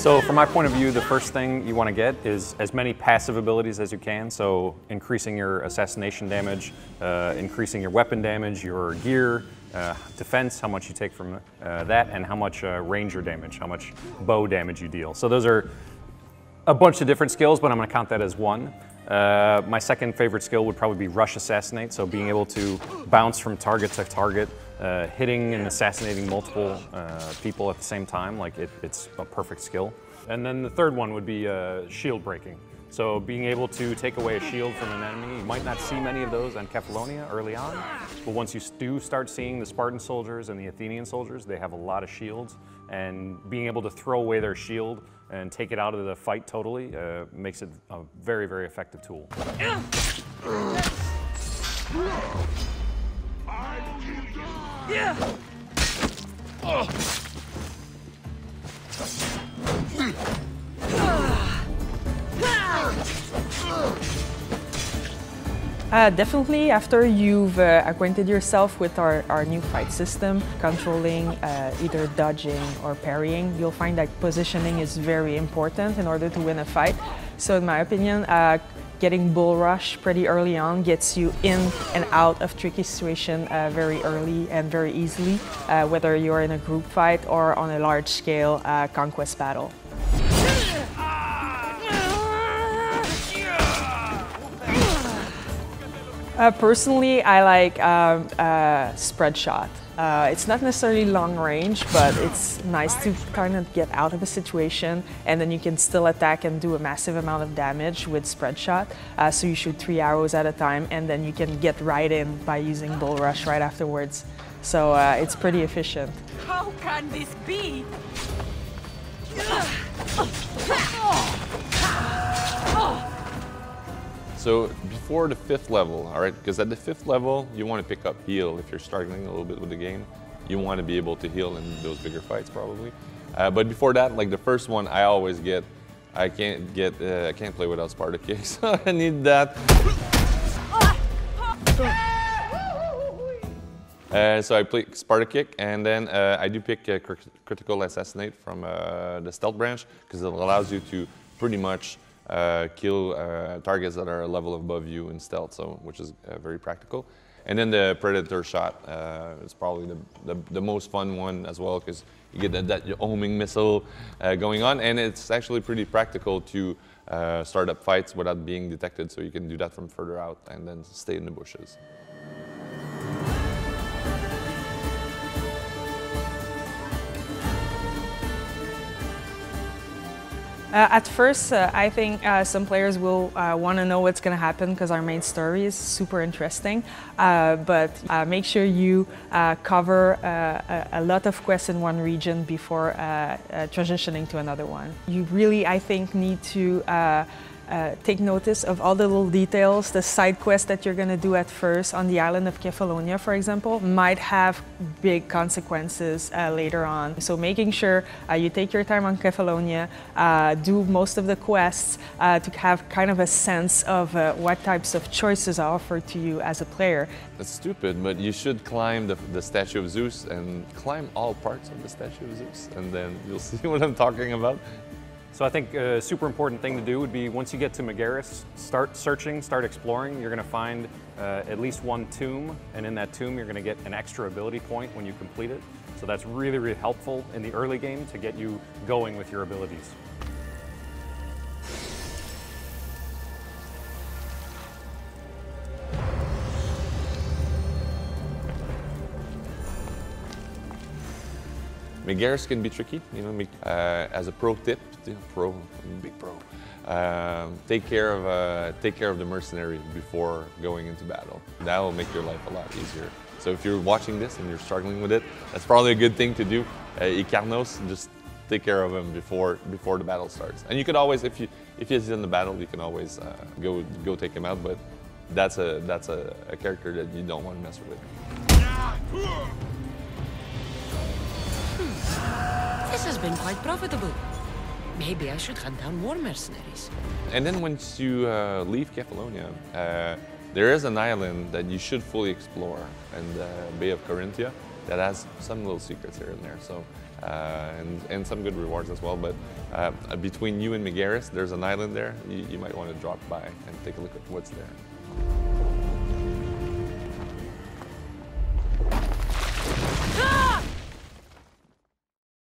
So from my point of view, the first thing you want to get is as many passive abilities as you can, so increasing your assassination damage, increasing your weapon damage, your gear, defense, how much you take from that, and how much ranger damage, how much bow damage you deal. So those are a bunch of different skills, but I'm going to count that as one. My second favorite skill would probably be Rush Assassinate, so being able to bounce from target to target, hitting and assassinating multiple people at the same time, like it's a perfect skill. And then the third one would be shield breaking. So being able to take away a shield from an enemy, you might not see many of those on Cephalonia early on, but once you do start seeing the Spartan soldiers and the Athenian soldiers, they have a lot of shields, and being able to throw away their shield and take it out of the fight totally makes it a very, very effective tool. Yeah. Definitely, after you've acquainted yourself with our new fight system, controlling either dodging or parrying, you'll find that positioning is very important in order to win a fight. So in my opinion, getting Bull Rush pretty early on gets you in and out of tricky situations very early and very easily, whether you're in a group fight or on a large-scale conquest battle. Personally, I like Spread Shot. It's not necessarily long range, but it's nice to kind of get out of a situation, and then you can still attack and do a massive amount of damage with Spread Shot. So you shoot 3 arrows at a time, and then you can get right in by using Bull Rush right afterwards. So it's pretty efficient. How can this be? So before the 5th level, all right, because at the 5th level, you want to pick up heal. If you're struggling a little bit with the game, you want to be able to heal in those bigger fights probably. But before that, like the first one, I always get, I can't play without Sparta Kick, so I need that. So I play Sparta Kick, and then I do pick Critical Assassinate from the Stealth branch, because it allows you to pretty much kill targets that are a level above you in stealth, so which is very practical. And then the Predator Shot is probably the most fun one as well, because you get that homing missile going on, and it's actually pretty practical to start up fights without being detected, so you can do that from further out and then stay in the bushes. At first, I think some players will want to know what's going to happen, because our main story is super interesting, but make sure you cover a lot of quests in one region before transitioning to another one. You really, I think, need to take notice of all the little details. The side quest that you're going to do at first on the island of Cephalonia, for example, might have big consequences later on. So making sure you take your time on Cephalonia, do most of the quests to have kind of a sense of what types of choices are offered to you as a player. That's stupid, but you should climb the Statue of Zeus, and climb all parts of the Statue of Zeus, and then you'll see what I'm talking about. So I think a super important thing to do would be, once you get to Megaris, start searching, start exploring. You're going to find at least one tomb, and in that tomb you're going to get an extra ability point when you complete it. So that's really, really helpful in the early game to get you going with your abilities. Megaris can be tricky, you know, as a pro tip, you know, take care of the mercenary before going into battle. That will make your life a lot easier. So if you're watching this and you're struggling with it, that's probably a good thing to do. Icarnos, just take care of him before the battle starts. And you could always, if he's in the battle, you can always go take him out. But that's a character that you don't want to mess with. This has been quite profitable. Maybe I should hunt down more mercenaries. And then once you leave Cephalonia, there is an island that you should fully explore, in the Bay of Corinthia. that has some little secrets here and there, so and some good rewards as well. But between you and Megaris, there's an island there. You might want to drop by and take a look at what's there.